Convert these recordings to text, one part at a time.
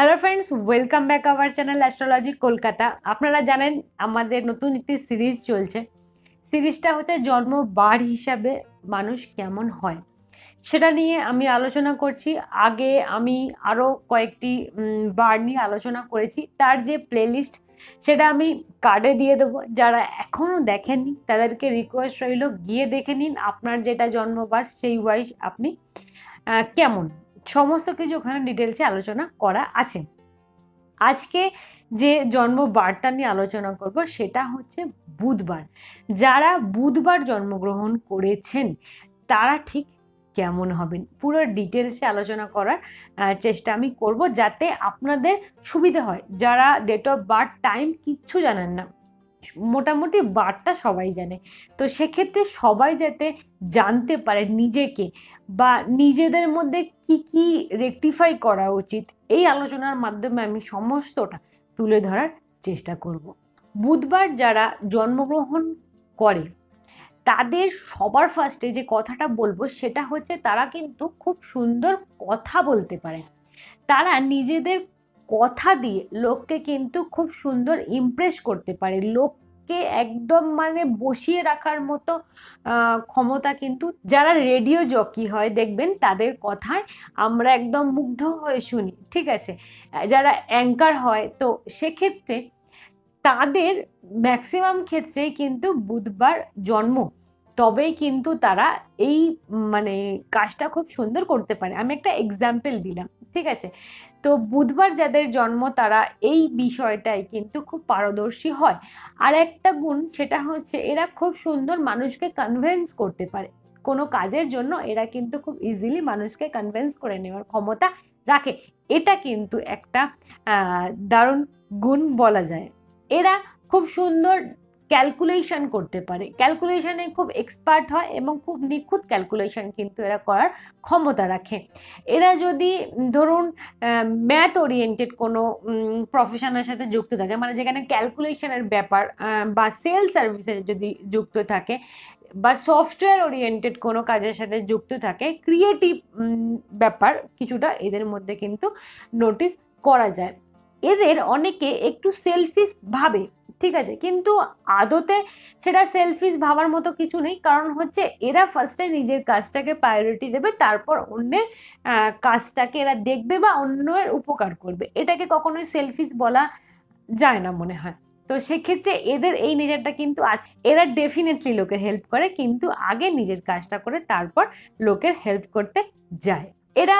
Hello friends welcome back our channel astrology Kolkata. आपनारा जानें आमादेर नतून एकटी सीरीज चलछे। सीरीजटा होच्छे जन्म बार हिसाबे मानुष केमन हय सेटा निये आमी आलोचना करछि। आगे आमी आरो कयेकटी बार निये आलोचना करेछि, तार जे प्लेलिस्ट सेटा आमी कार्डे दिये देब। जारा एखोनो देखेननि तादेरके रिक्वेस्ट रइल गिये देखे निन आपनार जेटा जन्म बार सेई वाइज आपनि केमन समस्त किछु ओखाने डिटेल्स आलोचना करा आछे। आज के जे जन्म बारटा निये आलोचना करब सेटा होच्छे बुधवार। जारा बुधवार जन्मग्रहण करेछेन तारा ठीक केमन हबेन पुरो डिटेल्स आलोचना करार चेष्टा आमि करब, जाते आपनादेर सुविधा हय। जारा डेट अफ बार्थ टाइम किच्छु जानेन ना, मोटामुटी बारटा सबाई जाने, तो से क्षेत्र में सबाई जाते जानते पारे निजेके बा निजेदेर मध्य की रेक्टिफाई करा उचित, ये आलोचनार माध्यमे आमी समस्तटा तुले धरार चेष्टा करब। बुधवार जारा जन्मग्रहण करे तादेर सबार फार्स्टे जे कथाटा बोलबो सेटा होच्छे तारा किन्तु खूब सुंदर कथा बोलते पारे। तारा निजेदेर कथा दिए लोक के किन्तु खूब सुंदर इमप्रेस करते पारे, लोक के एकदम माने बसिए रखार मतो क्षमता किन्तु जारा रेडियो जॉकी हय देखबेन तादेर कथाय आमरा एकदम मुग्ध हये शुनी। ठीक आछे, जारा एंकार हय तो से क्षेत्रे तादेर मैक्सिमाम क्षेत्रे किन्तु बुधवार जन्म तबेई किन्तु तारा एई माने काजटा खूब सुंदर करते पारे। आमि एकटा एग्जाम्पल दिलाम। ठीक आछे, तो बुधवार जादेर जन्म तारा एई विषयटाई किन्तु खूब पारदर्शी हय। आर एकटा गुण सेटा होच्छे एरा खूब सुंदर मानुषके कनभिन्स करते पारे, कोनो काजेर जोन्नो एरा किन्तु खूब इजिली मानुषके कनभिन्स करे नेवार क्षमता राखे। एटा किन्तु एकटा दारुण गुण बला जाय। एरा खूब सुंदर ক্যালকুলেশন করতে পারে, ক্যালকুলেশনে খুব এক্সপার্ট হয় এবং খুব নিখুঁত ক্যালকুলেশন কিন্তু এরা করার ক্ষমতা রাখে। এরা যদি ধরুন ম্যাথ ওরিয়েন্টেড কোনো প্রফেশনের সাথে যুক্ত থাকে, মানে যেখানে ক্যালকুলেশনের ব্যাপার বা সেল সার্ভিসে যদি যুক্ত থাকে বা সফটওয়্যার ওরিয়েন্টেড কোনো কাজের সাথে যুক্ত থাকে, ক্রিয়েটিভ ব্যাপার কিছুটা এদের মধ্যে কিন্তু নোটিস করা যায়। এদের অনেকে একটু সেলফিশ ভাবে। ঠিক আছে, কিন্তু আদতে সেটা সেলফিশ ভাবার মতো কিছু নেই, কারণ হচ্ছে এরা ফার্স্টে নিজের কাজটাকে প্রায়োরিটি দেবে, তারপর অন্যের কাজটাকে এরা দেখবে বা অন্যের উপকার করবে। এটাকে কখনোই সেলফিশ বলা যায় না মনে হয়। তো সেক্ষেত্রে এদের এই নেচারটা কিন্তু আছে। এরা ডেফিনেটলি লোকের হেল্প করে, কিন্তু আগে নিজের কাজটা করে তারপর লোকের হেল্প করতে যায়। এরা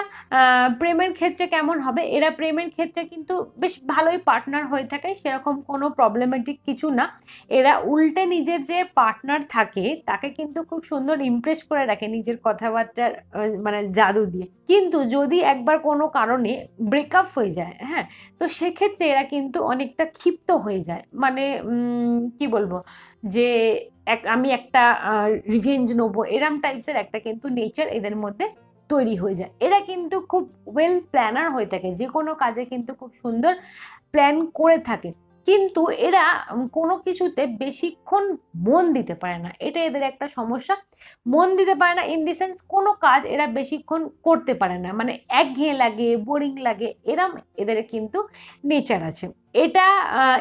প্রেমের ক্ষেত্রে কেমন হবে? এরা প্রেমের ক্ষেত্রে কিন্তু বেশ ভালোই পার্টনার হয়ে থাকে, সেরকম কোনো প্রবলেমেটিক কিছু না। এরা উল্টে নিজের যে পার্টনার থাকে তাকে কিন্তু খুব সুন্দর ইমপ্রেস করে রাখে নিজের কথাবার্তার মানে জাদু দিয়ে। কিন্তু যদি একবার কোনো কারণে ব্রেকআপ হয়ে যায়, হ্যাঁ, তো সেক্ষেত্রে এরা কিন্তু অনেকটা ক্ষিপ্ত হয়ে যায়। মানে কি বলবো যে আমি একটা রিভেঞ্জ নেবো, এরম টাইপসের একটা কিন্তু নেচার এদের মধ্যে তৈরি হয়ে যায়। এরা কিন্তু খুব ওয়েল প্ল্যানার হয়ে থাকে, যে কোনো কাজে কিন্তু খুব সুন্দর প্ল্যান করে থাকে, কিন্তু এরা কোনো কিছুতে বেশিক্ষণ মন দিতে পারে না। এটা এদের একটা সমস্যা, মন দিতে পারে না ইন দি সেন্স কোনো কাজ এরা বেশিক্ষণ করতে পারে না, মানে একঘেয়ে লাগে, বোরিং লাগে, এরম এদের কিন্তু নেচার আছে। এটা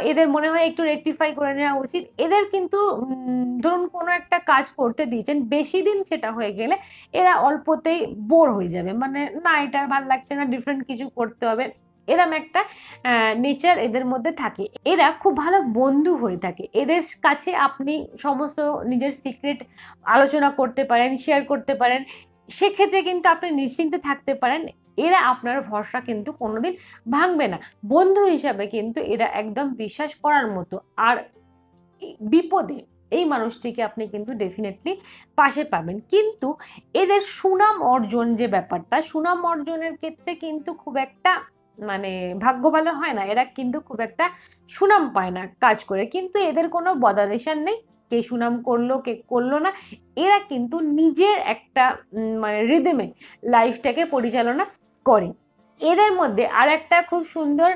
এদের মনে হয় একটু রেকটিফাই করে নেওয়া উচিত। এদের কিন্তু ধরুন কোনো একটা কাজ করতে দিয়েছেন, বেশি দিন সেটা হয়ে গেলে এরা অল্পতেই বোর হয়ে যাবে, মানে না এটা ভালো লাগছে না, ডিফারেন্ট কিছু করতে হবে, এরকম একটা নেচার এদের মধ্যে থাকে। এরা খুব ভালো বন্ধু হয়ে থাকে, এদের কাছে আপনি সমস্ত নিজের সিক্রেট আলোচনা করতে পারেন, শেয়ার করতে পারেন, সেক্ষেত্রে কিন্তু আপনি নিশ্চিন্তে থাকতে পারেন। এরা আপনার ভরসা কিন্তু কোনোদিন ভাঙবে না, বন্ধু হিসাবে কিন্তু এরা একদম বিশ্বাস করার মতো। আর বিপদে এই মানুষটিকে আপনি কিন্তু ডেফিনেটলি পাশে পাবেন। কিন্তু এদের সুনাম অর্জন যে ব্যাপারটা, সুনাম অর্জনের ক্ষেত্রে কিন্তু খুব একটা মানে ভাগ্য ভালো হয় না, এরা কিন্তু খুব একটা সুনাম পায় না কাজ করে, কিন্তু এদের কোনো বদারেশন নেই, কে সুনাম করলো কে করলো না। এরা কিন্তু নিজের একটা মানে রিদমে লাইফটাকে পরিচালনা করে। এদের মধ্যে আর একটা খুব সুন্দর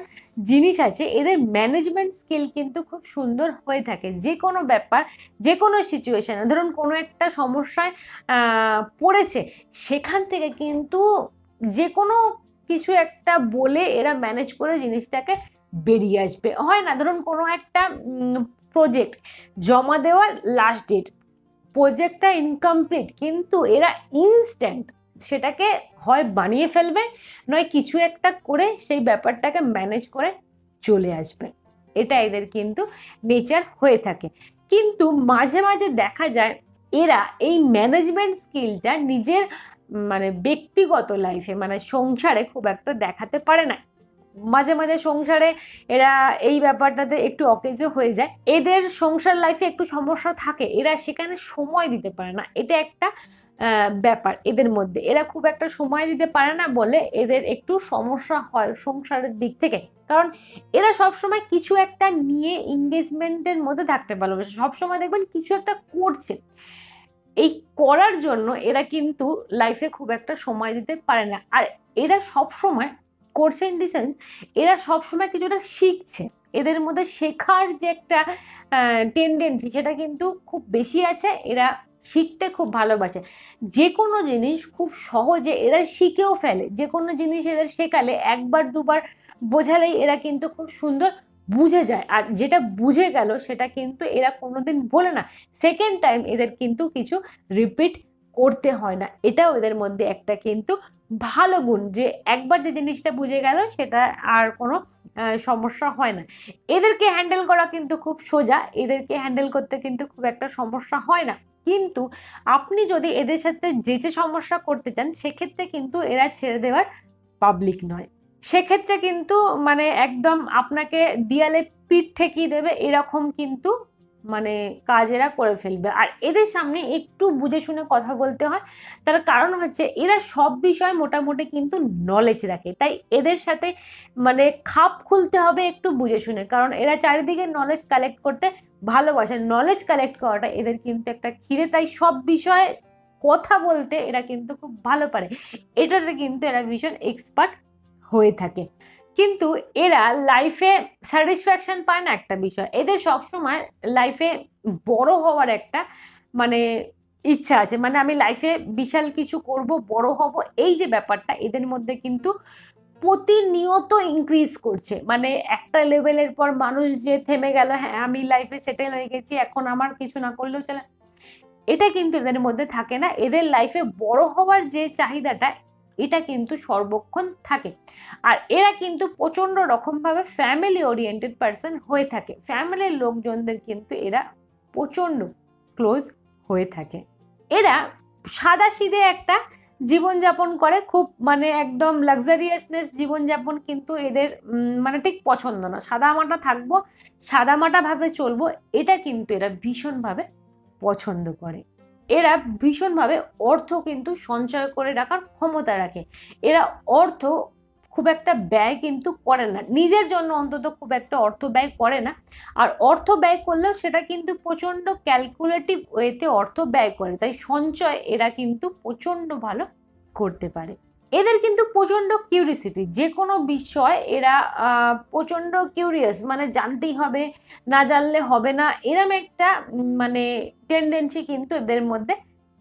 জিনিস আছে, এদের ম্যানেজমেন্ট স্কিল কিন্তু খুব সুন্দর হয়ে থাকে। যে কোনো ব্যাপার, যে কোনো সিচুয়েশানে ধরুন কোনো একটা সমস্যায় পড়েছে, সেখান থেকে কিন্তু যে কোনো কিছু একটা বলে এরা ম্যানেজ করে জিনিসটাকে বেরিয়ে আসবে। হয় না, ধরুন কোনো একটা প্রজেক্ট জমা দেওয়ার লাস্ট ডেট, প্রজেক্টটা ইনকমপ্লিট, কিন্তু এরা ইনস্ট্যান্ট সেটাকে হয় বানিয়ে ফেলবে, নয় কিছু একটা করে সেই ব্যাপারটাকে ম্যানেজ করে চলে আসবে। এটা এদের কিন্তু নেচার হয়ে থাকে। কিন্তু মাঝে মাঝে দেখা যায় এরা এই ম্যানেজমেন্ট স্কিলটা নিজের মানে ব্যক্তিগত লাইফে মানে সংসারে খুব একটা দেখাতে পারে না। মাঝে মাঝে সংসারে এরা এই ব্যাপারটাতে একটু অকেজো হয়ে যায়, এদের সংসার লাইফে একটু সমস্যা থাকে, এরা সেখানে সময় দিতে পারে না। এটা একটা ব্যাপার এদের মধ্যে, এরা খুব একটা সময় দিতে পারে না বলে এদের একটু সমস্যা হয় সংসারের দিক থেকে। কারণ এরা সবসময় কিছু একটা নিয়ে এঙ্গেজমেন্টের মধ্যে থাকতে ভালোবাসে, সবসময় দেখবেন কিছু একটা করছে, এই করার জন্য এরা কিন্তু লাইফে খুব একটা সময় দিতে পারে না। আর এরা সবসময় করছে ইন দি সেন্স এরা সবসময় কিছুটা শিখছে, এদের মধ্যে শেখার যে একটা টেন্ডেন্সি সেটা কিন্তু খুব বেশি আছে। এরা শিখতে খুব ভালোবাসে, যে কোনো জিনিস খুব সহজে এরা শিখেও ফেলে, যে কোনো জিনিস এদের শেখালে একবার দুবার বোঝালেই এরা কিন্তু খুব সুন্দর বুঝে যায়। আর যেটা বুঝে গেল সেটা কিন্তু এরা কোনোদিন বলে না, সেকেন্ড টাইম এদের কিন্তু কিছু রিপিট করতে হয় না। এটাও এদের মধ্যে একটা কিন্তু ভালো গুণ, যে একবার যে জিনিসটা বুঝে গেল সেটা আর কোনো সমস্যা হয় না। এদেরকে হ্যান্ডেল করা কিন্তু খুব সোজা, এদেরকে হ্যান্ডেল করতে কিন্তু খুব একটা সমস্যা হয় না। কিন্তু আপনি যদি এদের সাথে যে যে সমস্যা করতে চান সেক্ষেত্রে কিন্তু এরা ছেড়ে দেওয়ার পাবলিক নয়, সেক্ষেত্রে কিন্তু মানে একদম আপনাকে দেয়ালে পিঠ ঠেকিয়ে দেবে, এরকম কিন্তু মানে কাজ এরা করে ফেলবে। আর এদের সামনে একটু বুঝে শুনে কথা বলতে হয়, তার কারণ হচ্ছে এরা সব বিষয়ে মোটামুটি কিন্তু নলেজ রাখে, তাই এদের সাথে মানে খাপ খুলতে হবে একটু বুঝে শুনে, কারণ এরা চারিদিকে নলেজ কালেক্ট করতে ভালোবাসে। নলেজ কালেক্ট করাটা এদের কিন্তু একটা খিদে, তাই সব বিষয়ে কথা বলতে এরা কিন্তু খুব ভালো পারে, এটাতে কিন্তু এরা ভীষণ এক্সপার্ট হয়ে থাকে। কিন্তু এরা লাইফে স্যাটিসফ্যাকশান পায় না একটা বিষয়, এদের সবসময় লাইফে বড় হওয়ার একটা মানে ইচ্ছা আছে, মানে আমি লাইফে বিশাল কিছু করব, বড় হব, এই যে ব্যাপারটা এদের মধ্যে কিন্তু প্রতিনিয়ত ইনক্রিজ করছে। মানে একটা লেভেলের পর মানুষ যে থেমে গেল, হ্যাঁ আমি লাইফে সেটেল হয়ে গেছি, এখন আমার কিছু না করলেও চলে, এটা কিন্তু এদের মধ্যে থাকে না। এদের লাইফে বড় হওয়ার যে চাহিদাটা এটা কিন্তু সর্বক্ষণ থাকে। আর এরা কিন্তু প্রচণ্ড রকমভাবে ফ্যামিলি ওরিয়েন্টেড পার্সন হয়ে থাকে, ফ্যামিলির লোকজনদের কিন্তু এরা প্রচণ্ড ক্লোজ হয়ে থাকে। এরা সাদাসিধে একটা জীবনযাপন করে, খুব মানে একদম লাক্সারিয়াসনেস জীবনযাপন কিন্তু এদের মানে ঠিক পছন্দ না। সাদামাটা থাকবো, সাদামাটাভাবে চলবো, এটা কিন্তু এরা ভীষণভাবে পছন্দ করে। এরা ভীষণভাবে অর্থ কিন্তু সঞ্চয় করে রাখার ক্ষমতা রাখে, এরা অর্থ খুব একটা ব্যয় কিন্তু করে না, নিজের জন্য অন্তত খুব একটা অর্থ ব্যয় করে না। আর অর্থ ব্যয় করলেও সেটা কিন্তু প্রচণ্ড ক্যালকুলেটিভ ওয়েতে অর্থ ব্যয় করে, তাই সঞ্চয় এরা কিন্তু প্রচণ্ড ভালো করতে পারে। এদের কিন্তু প্রচণ্ড কিউরিয়াসিটি, যে কোনো বিষয় এরা প্রচণ্ড কিউরিয়াস, মানে জানতেই হবে, না জানলে হবে না, এরম একটা মানে টেন্ডেন্সি কিন্তু এদের মধ্যে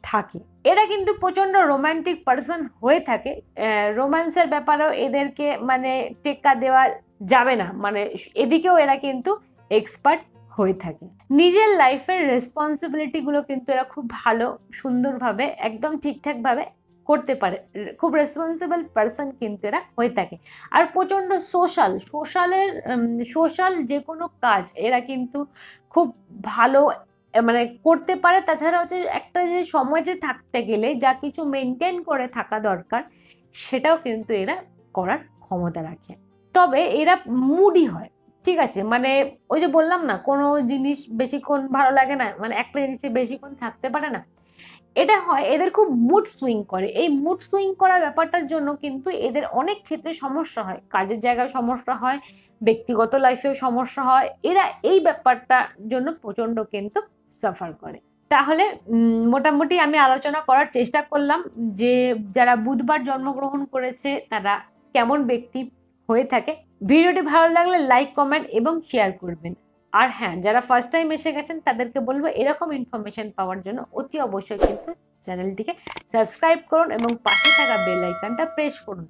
থাকে। এরা কিন্তু প্রচণ্ড রোম্যান্টিক পার্সন হয়ে থাকে, রোম্যান্সের ব্যাপারেও এদেরকে মানে টেক্কা দেওয়া যাবে না, মানে এদিকেও এরা কিন্তু এক্সপার্ট হয়ে থাকে। নিজের লাইফের রেসপন্সিবিলিটিগুলো কিন্তু এরা খুব ভালো সুন্দরভাবে একদম ঠিকঠাকভাবে করতে পারে, খুব রেসপন্সিবল পার্সন কিন্তু এরা হয়ে থাকে। আর প্রচণ্ড সোশ্যাল যে কোনো কাজ এরা কিন্তু খুব ভালো মানে করতে পারে। তাছাড়া হচ্ছে একটা যে সমাজে থাকতে গেলে যা কিছু মেনটেন করে থাকা দরকার সেটাও কিন্তু এরা করার ক্ষমতা রাখে। তবে এরা মুডি হয়, ঠিক আছে, মানে ওই যে বললাম না কোনো জিনিস বেশিক্ষণ ভালো লাগে না, মানে একটা জিনিসে বেশিক্ষণ থাকতে পারে না, এটা হয়। এদের খুব মুড সুইং করে, এই মুড সুইং করার ব্যাপারটার জন্য কিন্তু এদের অনেক ক্ষেত্রে সমস্যা হয়, কাজের জায়গায় সমস্যা হয়, ব্যক্তিগত লাইফেও সমস্যা হয়, এরা এই ব্যাপারটার জন্য প্রচণ্ড কিন্তু সাফার করে। তাহলে মোটামুটি আমি আলোচনা করার চেষ্টা করলাম যে যারা বুধবার জন্মগ্রহণ করেছে তারা কেমন ব্যক্তি হয়ে থাকে। ভিডিওটি ভালো লাগলে লাইক, কমেন্ট এবং শেয়ার করবেন। और हाँ जरा फर्स्ट टाइम एसे गेছেন তাদেরকে বলবো এরকম ইনফরমেশন পাওয়ার জন্য অতি অবশ্যই কিন্তু চ্যানেলটিকে সাবস্ক্রাইব করুন এবং পাশে থাকা বেল আইকনটা প্রেস করুন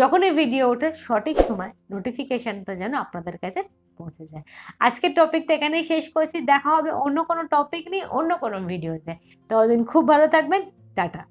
যখন এই ভিডিও ওঠে সঠিক সময় নোটিফিকেশনটা যেন আপনাদের কাছে পৌঁছে যায়। আজকের টপিকটা এখানেই শেষ করছি, দেখা হবে অন্য কোনো টপিক নিয়ে অন্য কোনো ভিডিওতে। ততদিন খুব ভালো থাকবেন, টাটা।